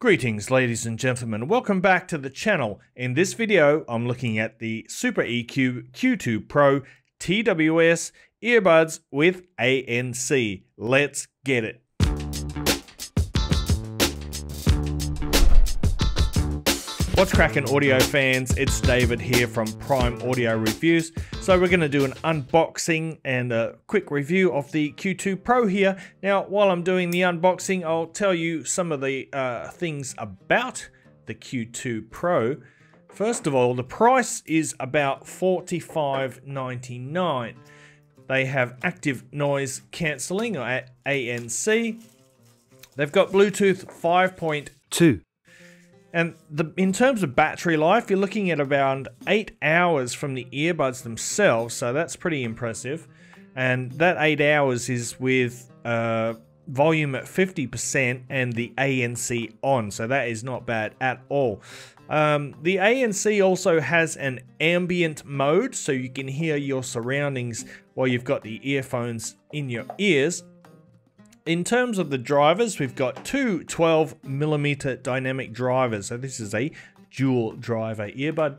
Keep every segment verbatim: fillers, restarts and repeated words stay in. Greetings ladies and gentlemen, welcome back to the channel. In this video I'm looking at the SuperEQ Q two Pro T W S earbuds with A N C. Let's get it. What's cracking audio fans, it's David here from Prime Audio Reviews. So we're going to do an unboxing and a quick review of the Q two Pro here. Now while I'm doing the unboxing, I'll tell you some of the uh, things about the Q two Pro. First of all, the price is about forty-five ninety-nine. They have active noise cancelling, or A N C. They've got Bluetooth five point two. And the, in terms of battery life, you're looking at around eight hours from the earbuds themselves, so that's pretty impressive. And that eight hours is with uh, volume at fifty percent and the A N C on, so that is not bad at all. Um, the A N C also has an ambient mode, so you can hear your surroundings while you've got the earphones in your ears. In terms of the drivers, we've got two twelve millimeter dynamic drivers. So this is a dual driver earbud.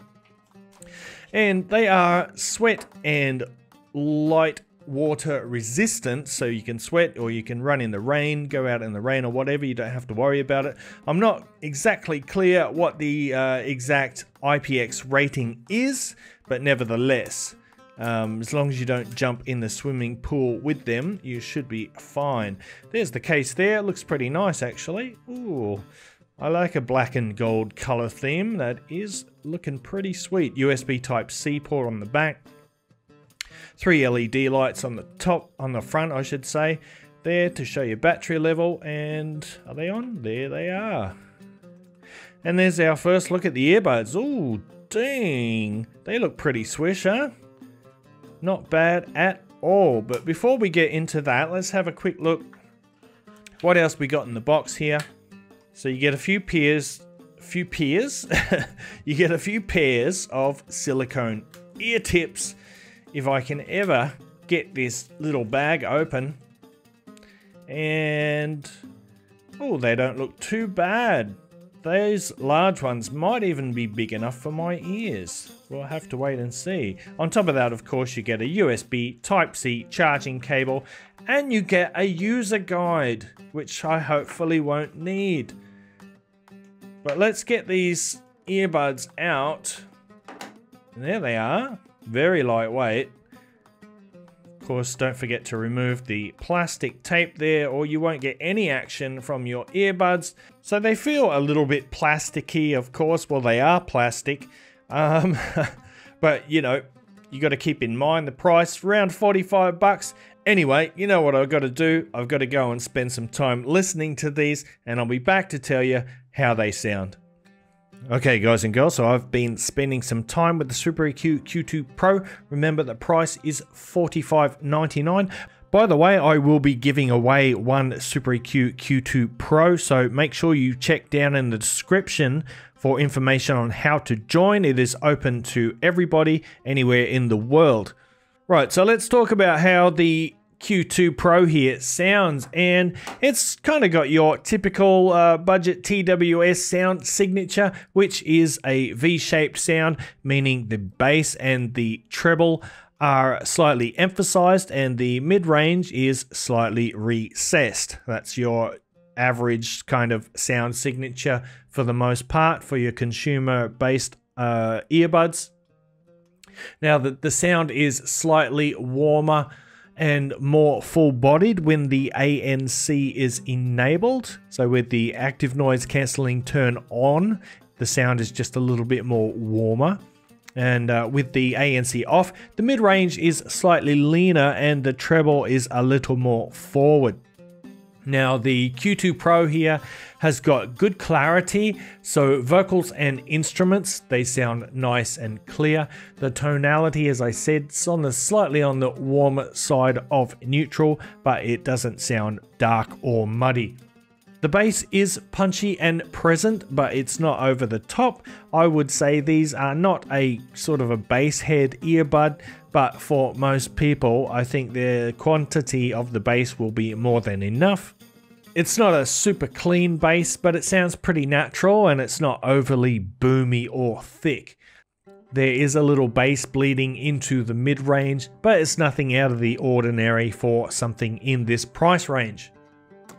And they are sweat and light water resistant. So you can sweat or you can run in the rain, go out in the rain or whatever. You don't have to worry about it. I'm not exactly clear what the uh, exact aptX rating is, but nevertheless, Um, as long as you don't jump in the swimming pool with them, you should be fine. There's the case there. It looks pretty nice, actually. Ooh, I like a black and gold color theme. That is looking pretty sweet. U S B Type C port on the back. Three L E D lights on the top, on the front, I should say, there to show your battery level. And are they on? There they are. And there's our first look at the earbuds. Ooh, dang. They look pretty swish, huh? Not bad at all. But before we get into that, let's have a quick look what else we got in the box here. So you get a few pairs, few pairs, you get a few pairs of silicone ear tips. If I can ever get this little bag open. And oh, they don't look too bad. Those large ones might even be big enough for my ears. We'll have to wait and see. On top of that, of course, you get a U S B Type C charging cable and you get a user guide, which I hopefully won't need. But let's get these earbuds out. And there they are. Very lightweight. Of course, don't forget to remove the plastic tape there or you won't get any action from your earbuds. So they feel a little bit plasticky, of course. Well, they are plastic. Um, but you know, you got to keep in mind the price, around forty-five bucks. Anyway, you know what I've got to do? I've got to go and spend some time listening to these and I'll be back to tell you how they sound. Okay guys and girls, so I've been spending some time with the SuperEQ Q two Pro. Remember the price is forty-five ninety-nine. By the way, I will be giving away one SuperEQ Q two Pro, so make sure you check down in the description for information on how to join. It is open to everybody anywhere in the world. Right, so let's talk about how the Q two Pro here sounds, and it's kind of got your typical uh, budget T W S sound signature, which is a V-shaped sound, meaning the bass and the treble are slightly emphasized and the mid-range is slightly recessed. That's your average kind of sound signature for the most part for your consumer-based uh, earbuds. Now the, the sound is slightly warmer and more full-bodied when the A N C is enabled. So with the active noise cancelling turn on, the sound is just a little bit more warmer. And uh, with the A N C off, the mid-range is slightly leaner and the treble is a little more forward. Now the Q two Pro here has got good clarity, so vocals and instruments, they sound nice and clear. The tonality, as I said, is on the slightly on the warmer side of neutral, but it doesn't sound dark or muddy. The bass is punchy and present, but it's not over the top. I would say these are not a sort of a bass head earbud, but for most people, I think the quantity of the bass will be more than enough. It's not a super clean bass, but it sounds pretty natural and it's not overly boomy or thick. There is a little bass bleeding into the mid-range, but it's nothing out of the ordinary for something in this price range.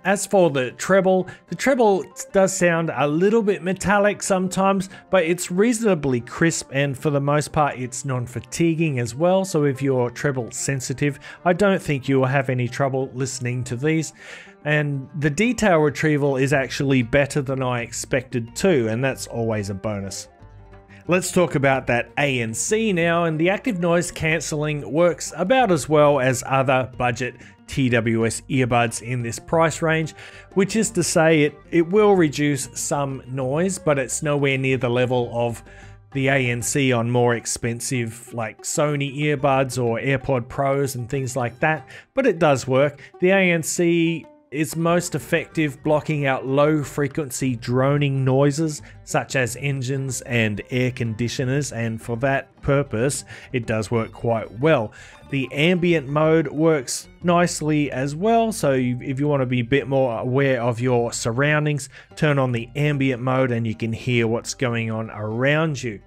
As for the treble, the treble does sound a little bit metallic sometimes, but it's reasonably crisp and for the most part it's non-fatiguing as well, so if you're treble sensitive, I don't think you will have any trouble listening to these. And the detail retrieval is actually better than I expected too, and that's always a bonus. Let's talk about that A N C now, and the active noise cancelling works about as well as other budget T W S earbuds in this price range, which is to say it, it will reduce some noise, but it's nowhere near the level of the A N C on more expensive like Sony earbuds or AirPod Pros and things like that, but it does work. The A N C is most effective blocking out low frequency droning noises such as engines and air conditioners, and for that purpose it does work quite well. The ambient mode works nicely as well, so if you want to be a bit more aware of your surroundings, turn on the ambient mode and you can hear what's going on around you.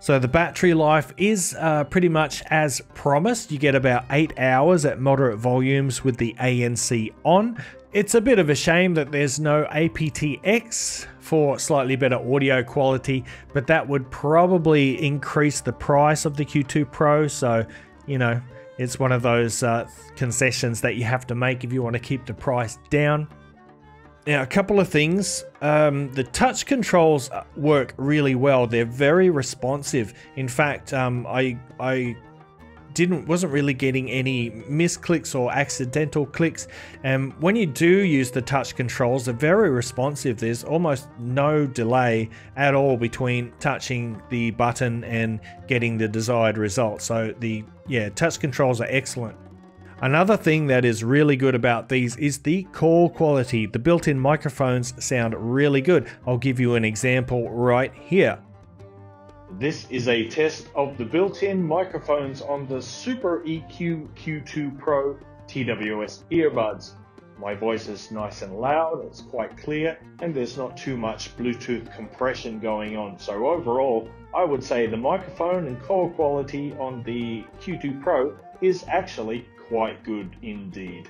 So the battery life is uh, pretty much as promised. You get about eight hours at moderate volumes with the A N C on. It's a bit of a shame that there's no aptX for slightly better audio quality, but that would probably increase the price of the Q two Pro. So, you know, it's one of those uh, concessions that you have to make if you want to keep the price down. Now, a couple of things, um, the touch controls work really well. They're very responsive. In fact, um, I, I didn't, wasn't really getting any misclicks or accidental clicks. And um, when you do use the touch controls, they're very responsive. There's almost no delay at all between touching the button and getting the desired result. So the, yeah, touch controls are excellent. Another thing that is really good about these is the call quality. The built-in microphones sound really good. I'll give you an example right here. This is a test of the built-in microphones on the SuperEQ Q two Pro T W S earbuds. My voice is nice and loud, it's quite clear, and there's not too much Bluetooth compression going on. So overall, I would say the microphone and call quality on the Q two Pro is actually quite good indeed.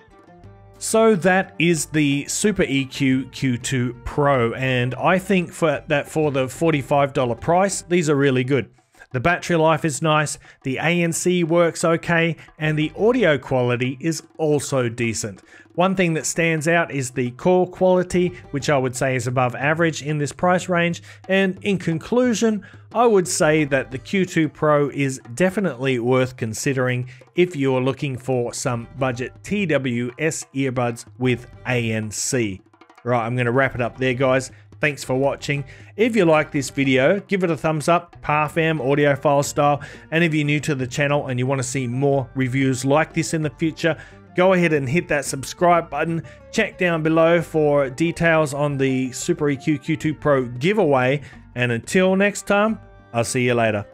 So that is the SuperEQ Q two Pro, and I think for that for the forty-five dollar price, these are really good. The battery life is nice, the A N C works okay, and the audio quality is also decent. One thing that stands out is the call quality, which I would say is above average in this price range. And in conclusion, I would say that the Q two Pro is definitely worth considering if you're looking for some budget T W S earbuds with A N C. Right, I'm going to wrap it up there, guys. Thanks for watching. If you like this video, give it a thumbs up, Parfam audiophile style. And if you're new to the channel and you want to see more reviews like this in the future, go ahead and hit that subscribe button. Check down below for details on the SuperEQ Q two Pro giveaway. And until next time, I'll see you later.